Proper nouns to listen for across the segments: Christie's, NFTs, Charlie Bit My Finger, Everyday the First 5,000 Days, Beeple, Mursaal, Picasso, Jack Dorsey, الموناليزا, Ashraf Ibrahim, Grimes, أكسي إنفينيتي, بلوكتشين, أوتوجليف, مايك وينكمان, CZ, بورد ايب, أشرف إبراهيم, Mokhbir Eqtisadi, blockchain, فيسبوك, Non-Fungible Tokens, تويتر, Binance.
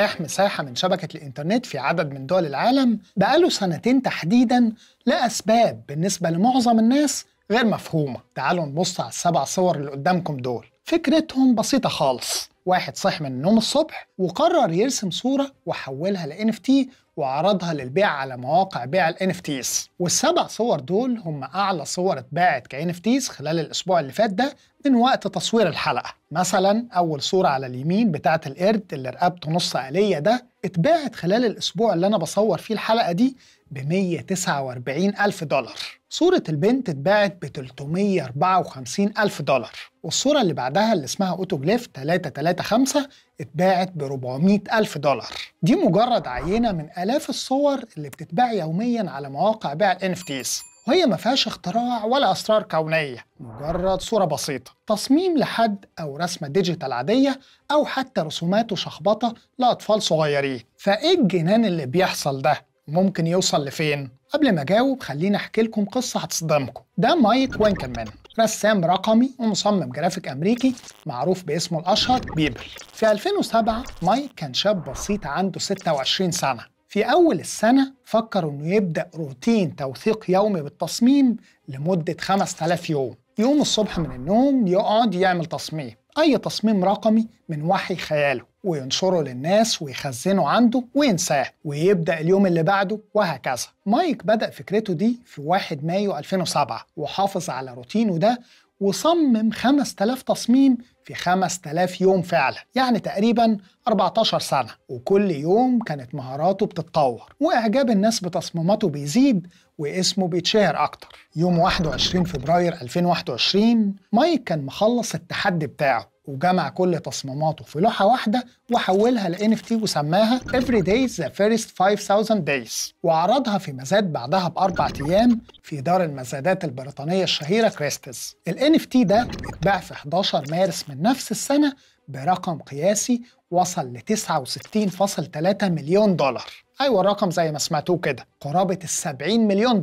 متاح مساحة من شبكة الإنترنت في عدد من دول العالم بقاله سنتين تحديداً لأسباب بالنسبة لمعظم الناس غير مفهومة. تعالوا نبص على السبع صور اللي قدامكم دول. فكرتهم بسيطة خالص، واحد صحي من النوم الصبح وقرر يرسم صورة وحولها لNFT وعرضها للبيع على مواقع بيع الNFTs، والسبع صور دول هم أعلى صور اتباعت كNFTs خلال الأسبوع اللي فات ده من وقت تصوير الحلقة. مثلا أول صورة على اليمين بتاعة القرد اللي رقبته نص آلية ده اتباعت خلال الأسبوع اللي أنا بصور فيه الحلقة دي ب$149,000. صورة البنت اتباعت ب$354,000، والصورة اللي بعدها اللي اسمها أوتوجليف 335 اتباعت ب$400,000. دي مجرد عينة من آلاف الصور اللي بتتباع يومياً على مواقع بيع الNFTs، وهي ما فيهاش اختراع ولا أسرار كونية، مجرد صورة بسيطة، تصميم لحد أو رسمة ديجيتال عادية أو حتى رسومات وشخبطة لأطفال صغيرين. فإيه الجنان اللي بيحصل ده؟ ممكن يوصل لفين؟ قبل ما أجاوب خليني أحكي لكم قصة هتصدمكم. ده مايك وينكمان، رسام رقمي ومصمم جرافيك أمريكي معروف باسمه الأشهر بيبل. في 2007 مايك كان شاب بسيط عنده 26 سنة. في أول السنة فكر إنه يبدأ روتين توثيق يومي بالتصميم لمدة 5000 يوم. يوم الصبح من النوم يقعد يعمل تصميم، أي تصميم رقمي من وحي خياله، وينشره للناس ويخزنه عنده وينساه، ويبدأ اليوم اللي بعده وهكذا. مايك بدأ فكرته دي في 1 مايو 2007 وحافظ على روتينه ده وصمم 5000 تصميم في 5000 يوم فعلا، يعني تقريبا 14 سنة، وكل يوم كانت مهاراته بتتطور وإعجاب الناس بتصميماته بيزيد واسمه بيتشهر أكتر. يوم 21 فبراير 2021 مايك كان مخلص التحدي بتاعه وجمع كل تصميماته في لوحة واحدة وحولها لNFT وسماها Everyday the First 5,000 Days، وعرضها في مزاد بعدها ب4 أيام في دار المزادات البريطانية الشهيرة كريستيز. الNFT ده اتباع في 11 مارس من نفس السنة برقم قياسي وصل ل $69.3 مليون. أيوة الرقم زي ما سمعتوه كده، قرابة $70 مليون،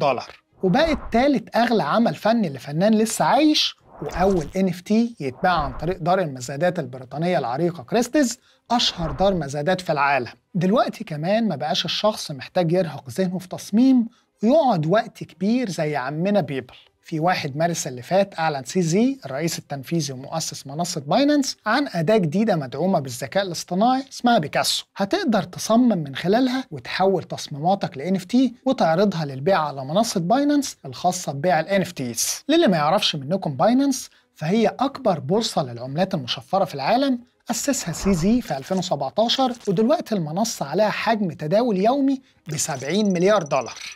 وبقت ثالث أغلى عمل فني لفنان لسه عايش، وأول NFT يتباع عن طريق دار المزادات البريطانية العريقة كريستيز، أشهر دار مزادات في العالم. دلوقتي كمان ما بقاش الشخص محتاج يرهق ذهنه في تصميم ويقعد وقت كبير زي عمنا بيبل. في 1 مارس اللي فات أعلن CZ الرئيس التنفيذي ومؤسس منصة باينانس عن أداة جديدة مدعومة بالذكاء الاصطناعي اسمها بيكاسو، هتقدر تصمم من خلالها وتحول تصميماتك لNFT وتعرضها للبيع على منصة باينانس الخاصة ببيع الNFTs. للي ما يعرفش منكم باينانس فهي أكبر بورصة للعملات المشفرة في العالم، أسسها CZ في 2017، ودلوقتي المنصة عليها حجم تداول يومي ب$70 مليار.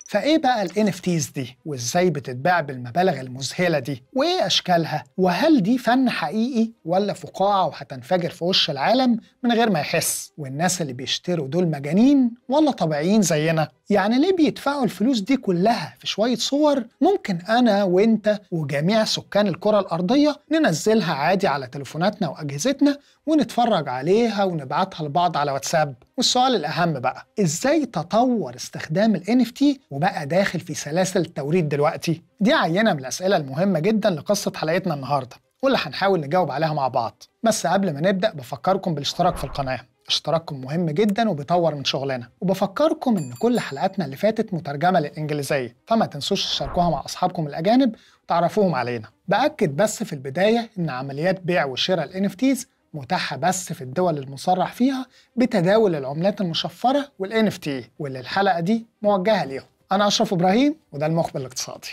فإيه بقى الNFTs دي؟ وإزاي بتتباع بالمبالغ المذهلة دي؟ وإيه أشكالها؟ وهل دي فن حقيقي ولا فقاعة وهتنفجر في وش العالم من غير ما يحس؟ والناس اللي بيشتروا دول مجانين ولا طبيعيين زينا؟ يعني ليه بيدفعوا الفلوس دي كلها في شوية صور ممكن أنا وإنت وجميع سكان الكرة الأرضية ننزلها عادي على تليفوناتنا وأجهزتنا ونتفرج عليها ونبعتها لبعض على واتساب؟ والسؤال الأهم بقى، إزاي تطور استخدام الNFT وبقى داخل في سلاسل التوريد دلوقتي؟ دي عينة من الأسئلة المهمة جدا لقصة حلقتنا النهاردة واللي هنحاول نجاوب عليها مع بعض. بس قبل ما نبدأ بفكركم بالاشتراك في القناة، اشتراككم مهم جدا وبيطور من شغلنا، وبفكركم إن كل حلقاتنا اللي فاتت مترجمة للإنجليزية، فما تنسوش تشاركوها مع أصحابكم الأجانب وتعرفوهم علينا. بأكد بس في البداية إن عمليات بيع وشراء الNFTs متاحة بس في الدول المصرح فيها بتداول العملات المشفرة والNFT، واللي الحلقة دي موجهة ليهم. أنا أشرف إبراهيم وده المخبر الاقتصادي.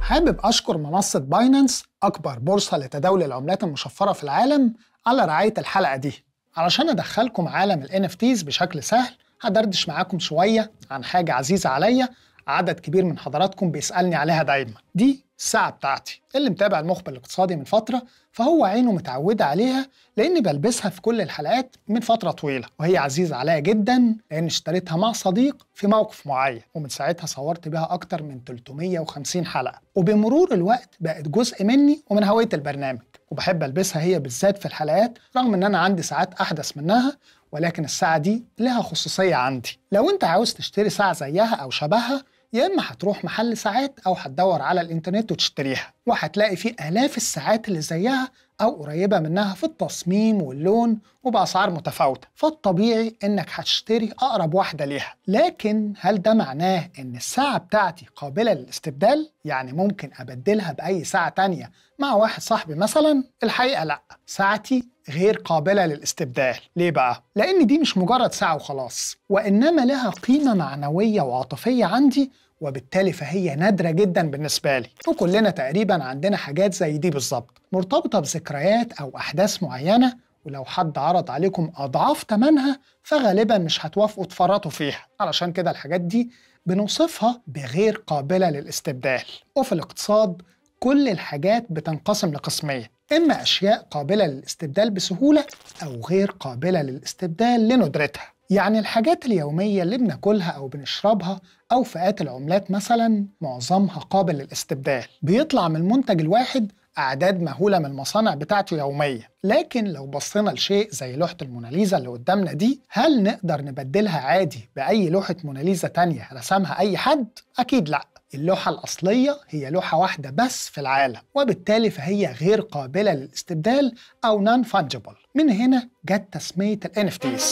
حابب أشكر منصة باينانس أكبر بورصة لتداول العملات المشفرة في العالم على رعاية الحلقة دي. علشان أدخلكم عالم الNFTs بشكل سهل هدردش معاكم شوية عن حاجة عزيزة عليا عدد كبير من حضراتكم بيسألني عليها دايما. دي الساعة بتاعتي، اللي متابع المخبر الاقتصادي من فترة فهو عينه متعودة عليها لأني بلبسها في كل الحلقات من فترة طويلة، وهي عزيزة عليا جدا لأني اشتريتها مع صديق في موقف معين، ومن ساعتها صورت بها أكتر من 350 حلقة، وبمرور الوقت بقت جزء مني ومن هوية البرنامج، وبحب ألبسها هي بالذات في الحلقات رغم إن أنا عندي ساعات أحدث منها، ولكن الساعة دي لها خصوصية عندي. لو أنت عاوز تشتري ساعة زيها أو شبهها يا اما هتروح محل ساعات او هتدور على الانترنت وتشتريها، وهتلاقي فيه الاف الساعات اللي زيها او قريبه منها في التصميم واللون وباسعار متفاوته، فالطبيعي انك هتشتري اقرب واحده ليها. لكن هل ده معناه ان الساعه بتاعتي قابله للاستبدال؟ يعني ممكن ابدلها باي ساعه تانية مع واحد صاحبي مثلا؟ الحقيقه لا، ساعتي غير قابلة للاستبدال. ليه بقى؟ لأن دي مش مجرد ساعة وخلاص، وإنما لها قيمة معنوية وعاطفية عندي، وبالتالي فهي نادرة جدا بالنسبة لي. وكلنا تقريبا عندنا حاجات زي دي بالظبط، مرتبطة بذكريات أو أحداث معينة، ولو حد عرض عليكم أضعاف ثمنها فغالبا مش هتوافقوا تفرطوا فيها. علشان كده الحاجات دي بنوصفها بغير قابلة للاستبدال. وفي الاقتصاد كل الحاجات بتنقسم لقسمين، إما أشياء قابلة للاستبدال بسهولة أو غير قابلة للاستبدال لندرتها. يعني الحاجات اليومية اللي بناكلها أو بنشربها أو فئات العملات مثلا معظمها قابل للاستبدال، بيطلع من المنتج الواحد أعداد مهولة من المصانع بتاعته يوميا. لكن لو بصينا لشيء زي لوحة الموناليزا اللي قدامنا دي، هل نقدر نبدلها عادي بأي لوحة موناليزا تانية رسمها أي حد؟ أكيد لأ. اللوحة الأصلية هي لوحة واحدة بس في العالم، وبالتالي فهي غير قابلة للاستبدال أو non-fungible. من هنا جت تسمية ال NFTs.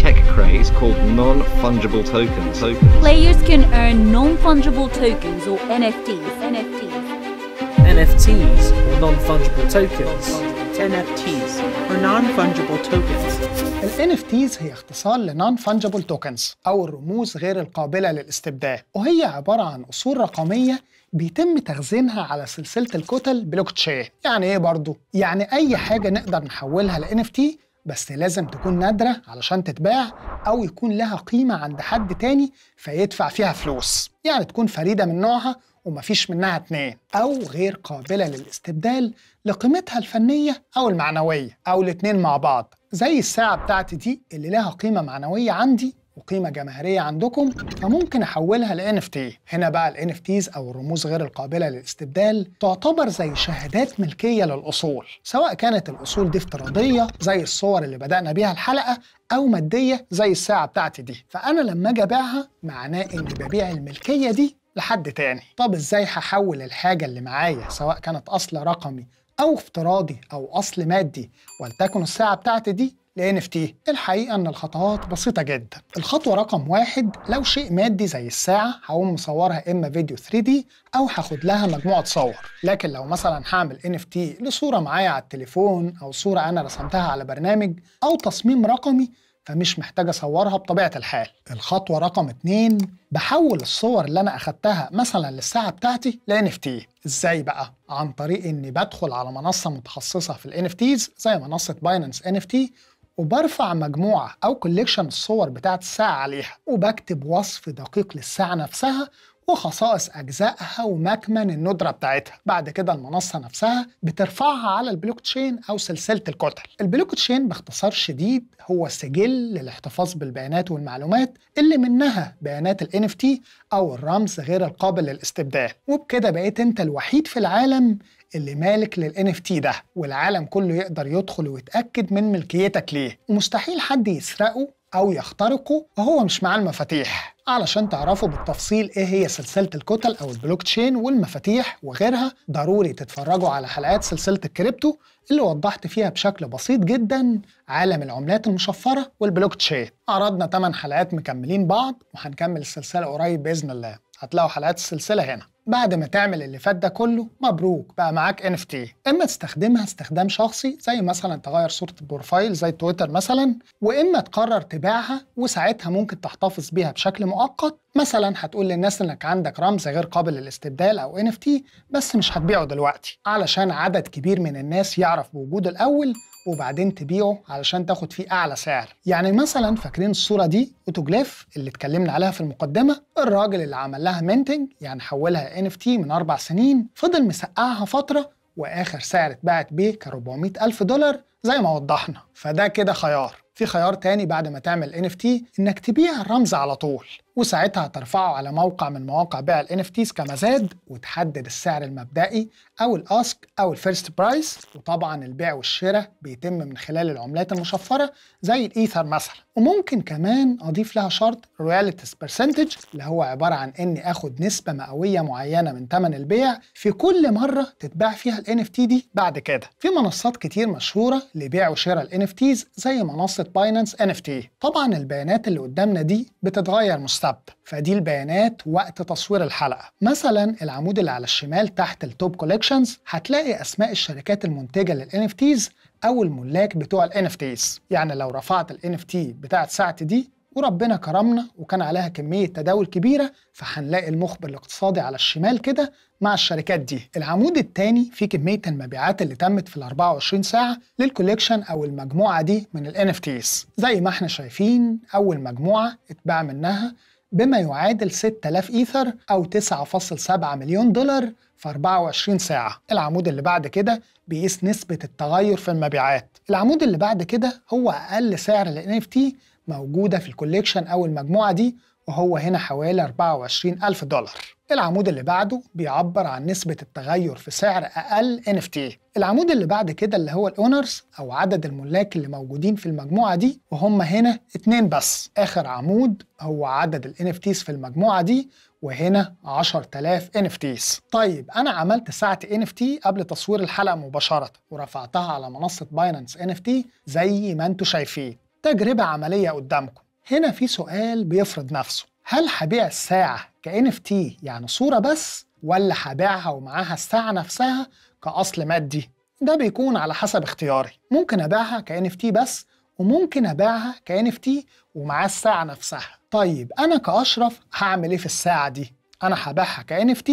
Tech craze called non-fungible tokens. Players can earn non-fungible tokens or NFTs. NFTs or non-fungible tokens. NFTs or non-fungible tokens. ال NFTs هي اختصار ل Non-Fungible Tokens أو الرموز غير القابلة للاستبدال، وهي عبارة عن أصول رقمية بيتم تخزينها على سلسلة الكتل بلوكتشين. يعني إيه برضو؟ يعني أي حاجة نقدر نحولها ل NFT، بس لازم تكون نادرة علشان تتباع أو يكون لها قيمة عند حد تاني فيدفع فيها فلوس، يعني تكون فريدة من نوعها ومفيش منها اتنين، أو غير قابلة للاستبدال لقيمتها الفنية أو المعنوية أو الاتنين مع بعض، زي الساعة بتاعتي دي اللي لها قيمة معنوية عندي وقيمة جماهيرية عندكم، فممكن أحولها ل NFT. هنا بقى ال NFTs أو الرموز غير القابلة للاستبدال تعتبر زي شهادات ملكية للأصول، سواء كانت الأصول دي افتراضية زي الصور اللي بدأنا بيها الحلقة أو مادية زي الساعة بتاعتي دي، فأنا لما أجي أبيعها معناه إني ببيع الملكية دي لحد تاني. طب إزاي هحول الحاجة اللي معايا سواء كانت أصل رقمي أو افتراضي أو أصل مادي ولتكن الساعة بتاعتي دي ل NFT؟ الحقيقة إن الخطوات بسيطة جدا. الخطوة رقم واحد، لو شيء مادي زي الساعة هقوم مصورها إما فيديو 3D أو هاخد لها مجموعة صور. لكن لو مثلا هعمل NFT لصورة معايا على التليفون أو صورة أنا رسمتها على برنامج أو تصميم رقمي، فمش محتاج أصورها بطبيعة الحال. الخطوة رقم 2، بحول الصور اللي أنا أخدتها مثلا للساعة بتاعتي ل NFT. إزاي بقى؟ عن طريق إني بدخل على منصة متخصصة في ال NFTs زي منصة باينانس NFT، وبرفع مجموعة أو كوليكشن الصور بتاعت الساعة عليها، وبكتب وصف دقيق للساعة نفسها وخصائص أجزائها ومكمن الندرة بتاعتها. بعد كده المنصة نفسها بترفعها على البلوك تشين أو سلسلة الكتل. البلوك تشين باختصار شديد هو سجل للاحتفاظ بالبيانات والمعلومات اللي منها بيانات ال NFT أو الرمز غير القابل للاستبدال، وبكده بقيت أنت الوحيد في العالم اللي مالك لل NFT ده، والعالم كله يقدر يدخل ويتأكد من ملكيتك ليه، ومستحيل حد يسرقه أو يخترقه وهو مش معاه المفاتيح. علشان تعرفوا بالتفصيل إيه هي سلسلة الكتل أو البلوك تشين والمفاتيح وغيرها، ضروري تتفرجوا على حلقات سلسلة الكريبتو اللي وضحت فيها بشكل بسيط جدا عالم العملات المشفرة والبلوك تشين. عرضنا 8 حلقات مكملين بعض، وهنكمل السلسلة قريب بإذن الله، هتلاقوا حلقات السلسلة هنا. بعد ما تعمل اللي فات ده كله، مبروك بقى معاك NFT. إما تستخدمها استخدام شخصي زي مثلا تغير صورة البروفايل زي تويتر مثلا، وإما تقرر تبيعها وساعتها ممكن تحتفظ بيها بشكل مؤقت. مثلا هتقول للناس إنك عندك رمز غير قابل للاستبدال أو NFT، بس مش هتبيعه دلوقتي علشان عدد كبير من الناس يعرف بوجوده الأول، وبعدين تبيعه علشان تاخد فيه أعلى سعر. يعني مثلا فاكرين الصورة دي أوتوجلاف اللي اتكلمنا عليها في المقدمة، الراجل اللي عمل لها مينتنج يعني حولها NFT من 4 سنين، فضل مسقعها فترة، وآخر سعر اتباعت بيه ك$400,000 زي ما وضحنا. فده كده خيار، في خيار تاني بعد ما تعمل NFT إنك تبيع الرمز على طول، وساعتها ترفعه على موقع من مواقع بيع ال NFTs كمزاد، وتحدد السعر المبدئي أو الأسك أو الفيرست برايس. وطبعا البيع والشراء بيتم من خلال العملات المشفرة زي الإيثر مثلا. وممكن كمان أضيف لها شرط رويالتيز برسنتج، اللي هو عبارة عن إني آخد نسبة مئوية معينة من ثمن البيع في كل مرة تتباع فيها ال NFT دي. بعد كده في منصات كتير مشهورة لبيع وشراء ال NFTs زي منصة باينانس NFT. طبعا البيانات اللي قدامنا دي بتتغير فدي البيانات وقت تصوير الحلقة. مثلا العمود اللي على الشمال تحت التوب كوليكشنز هتلاقي أسماء الشركات المنتجة للNFTs أو الملاك بتوع الNFTs. يعني لو رفعت الNFT بتاعت ساعتي دي وربنا كرمنا وكان عليها كمية تداول كبيرة، فهنلاقي المخبر الاقتصادي على الشمال كده مع الشركات دي. العمود الثاني فيه كمية المبيعات اللي تمت في ال 24 ساعة للكوليكشن أو المجموعة دي من الNFTs. زي ما احنا شايفين أول مجموعة اتباع منها بما يعادل 6000 إيثر أو 9.7 مليون دولار في 24 ساعة. العمود اللي بعد كده بيقيس نسبة التغير في المبيعات. العمود اللي بعد كده هو أقل سعر للNFT موجودة في الكوليكشن أو المجموعة دي، وهو هنا حوالي 24,000 دولار. العمود اللي بعده بيعبر عن نسبة التغير في سعر أقل NFT. العمود اللي بعد كده اللي هو الأونرز أو عدد الملاك اللي موجودين في المجموعة دي، وهم هنا 2 بس. آخر عمود هو عدد الNFTs في المجموعة دي، وهنا 10,000 NFTs. طيب أنا عملت ساعة NFT قبل تصوير الحلقة مباشرة ورفعتها على منصة باينانس NFT زي ما انتوا شايفين. تجربة عملية قدامكم. هنا في سؤال بيفرض نفسه، هل هبيع الساعة كNFT يعني صورة بس، ولا هبيعها ومعاها الساعة نفسها كأصل مادي؟ ده بيكون على حسب اختياري. ممكن أبيعها كNFT بس، وممكن أبيعها كNFT ومعاها الساعة نفسها. طيب أنا كأشرف هعمل إيه في الساعة دي؟ أنا هبيعها كNFT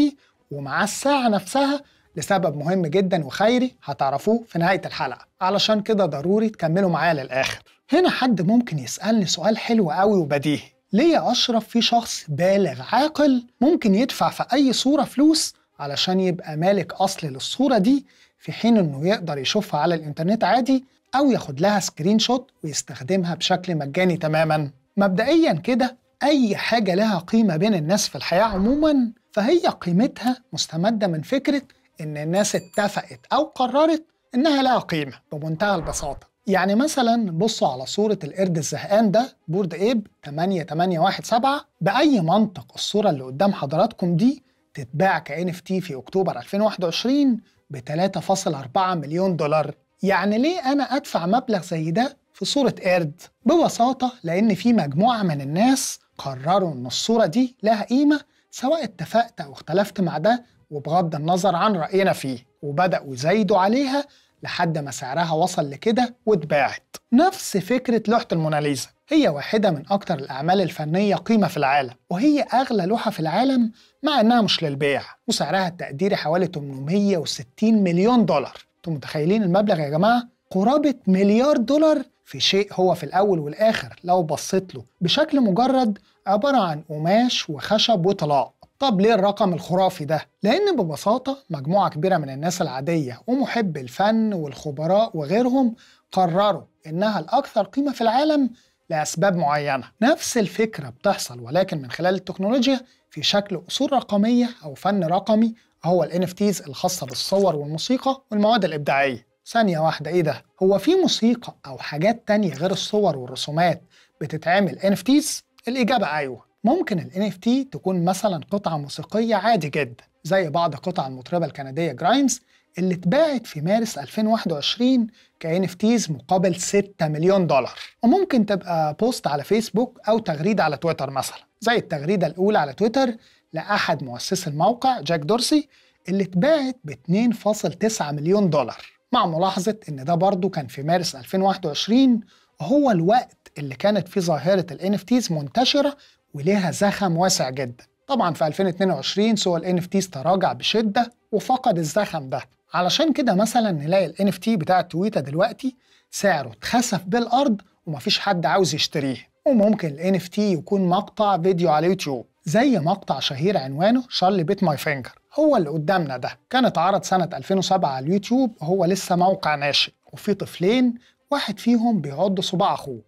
ومعاها الساعة نفسها لسبب مهم جدا وخيري هتعرفوه في نهاية الحلقة، علشان كده ضروري تكملوا معايا للآخر. هنا حد ممكن يسألني سؤال حلو قوي وبديهي، ليه يا أشرف في شخص بالغ عاقل ممكن يدفع في أي صورة فلوس علشان يبقى مالك أصل للصورة دي، في حين إنه يقدر يشوفها على الإنترنت عادي أو ياخد لها سكرين شوت ويستخدمها بشكل مجاني تماما؟ مبدئيا كده أي حاجة لها قيمة بين الناس في الحياة عموما فهي قيمتها مستمدة من فكرة إن الناس اتفقت أو قررت إنها لها قيمة بمنتهى البساطة. يعني مثلا بصوا على صورة القرد الزهقان ده، بورد ايب 8817. بأي منطق الصورة اللي قدام حضراتكم دي تتباع كNFT في أكتوبر 2021 ب 3.4 مليون دولار؟ يعني ليه أنا أدفع مبلغ زي ده في صورة قرد؟ ببساطة لأن في مجموعة من الناس قرروا إن الصورة دي لها قيمة، سواء اتفقت أو اختلفت مع ده وبغض النظر عن رأينا فيه، وبدأوا يزايدوا عليها لحد ما سعرها وصل لكده واتباعت. نفس فكرة لوحة الموناليزا، هي واحدة من أكتر الأعمال الفنية قيمة في العالم، وهي أغلى لوحة في العالم مع إنها مش للبيع، وسعرها التقديري حوالي 860 مليون دولار. أنتم متخيلين المبلغ يا جماعة؟ قرابة مليار دولار في شيء هو في الأول والآخر لو بصيت له بشكل مجرد عبارة عن قماش وخشب وطلاء. طب ليه الرقم الخرافي ده؟ لأن ببساطة مجموعة كبيرة من الناس العادية ومحب الفن والخبراء وغيرهم قرروا إنها الأكثر قيمة في العالم لأسباب معينة. نفس الفكرة بتحصل ولكن من خلال التكنولوجيا في شكل أصول رقمية أو فن رقمي، هو الNFTs الخاصة بالصور والموسيقى والمواد الإبداعية. ثانية واحدة، إيه ده؟ هو في موسيقى أو حاجات تانية غير الصور والرسومات بتتعمل NFTs؟ الإجابة أيوه. ممكن الNFT تكون مثلا قطعة موسيقية عادي جدا، زي بعض قطع المطربة الكندية جرايمز اللي اتباعت في مارس 2021 كNFTs مقابل 6 مليون دولار. وممكن تبقى بوست على فيسبوك أو تغريدة على تويتر مثلا، زي التغريدة الأولى على تويتر لأحد مؤسسي الموقع جاك دورسي اللي اتباعت ب 2.9 مليون دولار. مع ملاحظة إن ده برضو كان في مارس 2021، وهو الوقت اللي كانت فيه ظاهرة الNFTs منتشرة وليها زخم واسع جدا. طبعا في 2022 سوق الNFTs تراجع بشدة وفقد الزخم ده، علشان كده مثلا نلاقي الNFT بتاع التويتة دلوقتي سعره اتخسف بالأرض ومفيش حد عاوز يشتريه. وممكن الNFT يكون مقطع فيديو على يوتيوب، زي مقطع شهير عنوانه شارلي بيت ماي فينجر، هو اللي قدامنا ده. كان اتعرض سنة 2007 على اليوتيوب وهو لسه موقع ناشئ، وفي طفلين واحد فيهم بيعض صباع أخوه،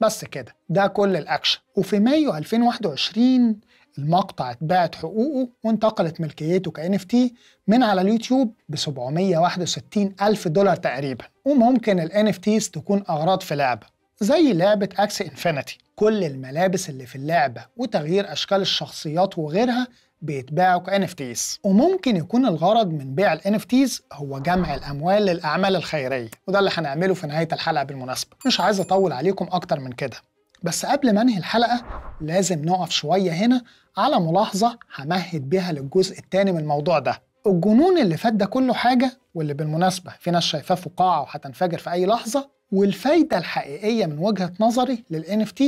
بس كده، ده كل الأكشن. وفي مايو 2021 المقطع اتباعت حقوقه وانتقلت ملكيته كNFT من على اليوتيوب ب 761 ألف دولار تقريبا. وممكن الNFTs تكون أغراض في لعبة زي لعبة أكسي إنفينيتي، كل الملابس اللي في اللعبة وتغيير أشكال الشخصيات وغيرها بيتباعوا كNFTs. وممكن يكون الغرض من بيع الNFTs هو جمع الأموال للأعمال الخيرية، وده اللي هنعمله في نهاية الحلقة بالمناسبة. مش عايز أطول عليكم أكتر من كده، بس قبل ما انهي الحلقة لازم نقف شوية هنا على ملاحظة همهد بيها للجزء التاني من الموضوع ده. الجنون اللي فات ده كله حاجة، واللي بالمناسبة في ناس شايفاه فقاعة وهتنفجر في أي لحظة، والفايدة الحقيقية من وجهة نظري للNFT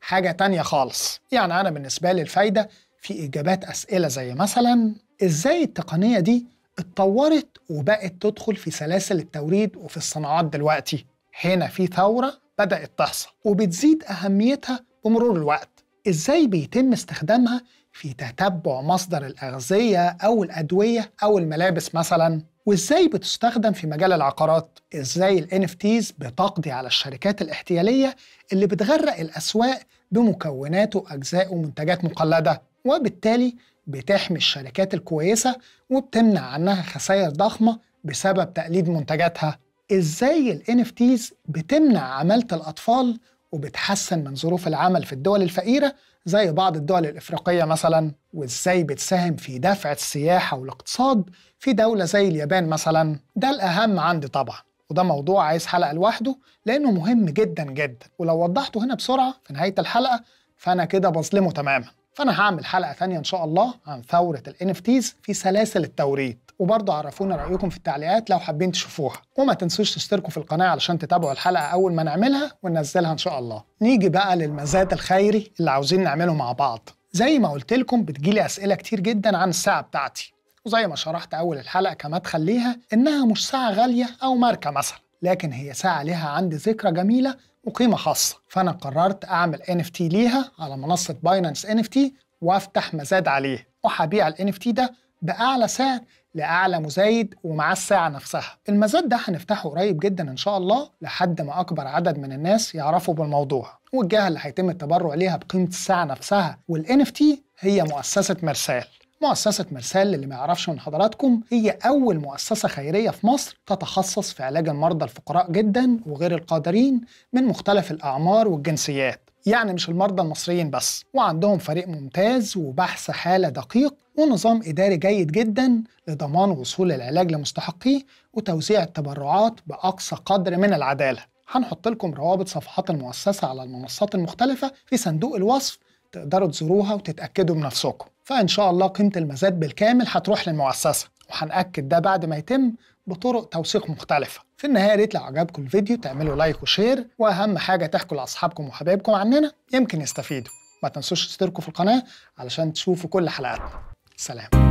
حاجة تانية خالص. يعني أنا بالنسبة لي الفايدة في إجابات أسئلة زي مثلا إزاي التقنية دي اتطورت وبقت تدخل في سلاسل التوريد وفي الصناعات دلوقتي. هنا في ثورة بدأت تحصل وبتزيد أهميتها بمرور الوقت. إزاي بيتم استخدامها في تتبع مصدر الأغذية أو الأدوية أو الملابس مثلا، وإزاي بتستخدم في مجال العقارات. إزاي الNFTs بتقضي على الشركات الاحتيالية اللي بتغرق الأسواق بمكونات وأجزاء ومنتجات مقلدة، وبالتالي بتحمي الشركات الكويسة وبتمنع عنها خسائر ضخمة بسبب تقليد منتجاتها. إزاي الNFTs بتمنع عمالة الأطفال وبتحسن من ظروف العمل في الدول الفقيرة زي بعض الدول الإفريقية مثلا، وإزاي بتساهم في دفع السياحة والاقتصاد في دولة زي اليابان مثلا. ده الأهم عندي طبعا، وده موضوع عايز حلقة لوحده لأنه مهم جدا جدا، ولو وضحته هنا بسرعة في نهاية الحلقة فأنا كده بظلمه تماما. فأنا هعمل حلقة ثانية إن شاء الله عن ثورة الNFTs في سلاسل التوريد، وبرضه عرفونا رأيكم في التعليقات لو حابين تشوفوها، وما تنسوش تشتركوا في القناة علشان تتابعوا الحلقة أول ما نعملها وننزلها إن شاء الله. نيجي بقى للمزاد الخيري اللي عاوزين نعمله مع بعض. زي ما قلت لكم بتجيلي أسئلة كتير جدا عن الساعة بتاعتي، وزي ما شرحت أول الحلقة كما تخليها إنها مش ساعة غالية أو ماركة مثلا، لكن هي ساعة لها عندي ذكرى جميلة وقيمة خاصة. فأنا قررت أعمل NFT ليها على منصة باينانس NFT وأفتح مزاد عليه، وهبيع الNFT ده بأعلى سعر لأعلى مزايد ومع الساعة نفسها. المزاد ده هنفتحه قريب جدا إن شاء الله لحد ما أكبر عدد من الناس يعرفوا بالموضوع، والجهة اللي هيتم التبرع ليها بقيمة الساعة نفسها والNFT هي مؤسسة مرسال. مؤسسة مرسال اللي ما يعرفش من حضراتكم هي أول مؤسسة خيرية في مصر تتخصص في علاج المرضى الفقراء جدا وغير القادرين من مختلف الأعمار والجنسيات، يعني مش المرضى المصريين بس. وعندهم فريق ممتاز وبحث حالة دقيق ونظام إداري جيد جدا لضمان وصول العلاج لمستحقيه وتوزيع التبرعات بأقصى قدر من العدالة. هنحط لكم روابط صفحات المؤسسة على المنصات المختلفة في صندوق الوصف، تقدروا تزوروها وتتأكدوا بنفسكم. فإن شاء الله قيمة المزاد بالكامل هتروح للمؤسسة، وهنأكد ده بعد ما يتم بطرق توثيق مختلفة. في النهاية يا ريت لو عجبكم الفيديو تعملوا لايك وشير، وأهم حاجة تحكوا لأصحابكم وحبايبكم عننا يمكن يستفيدوا. ما تنسوش تشتركوا في القناة علشان تشوفوا كل حلقاتنا. سلام.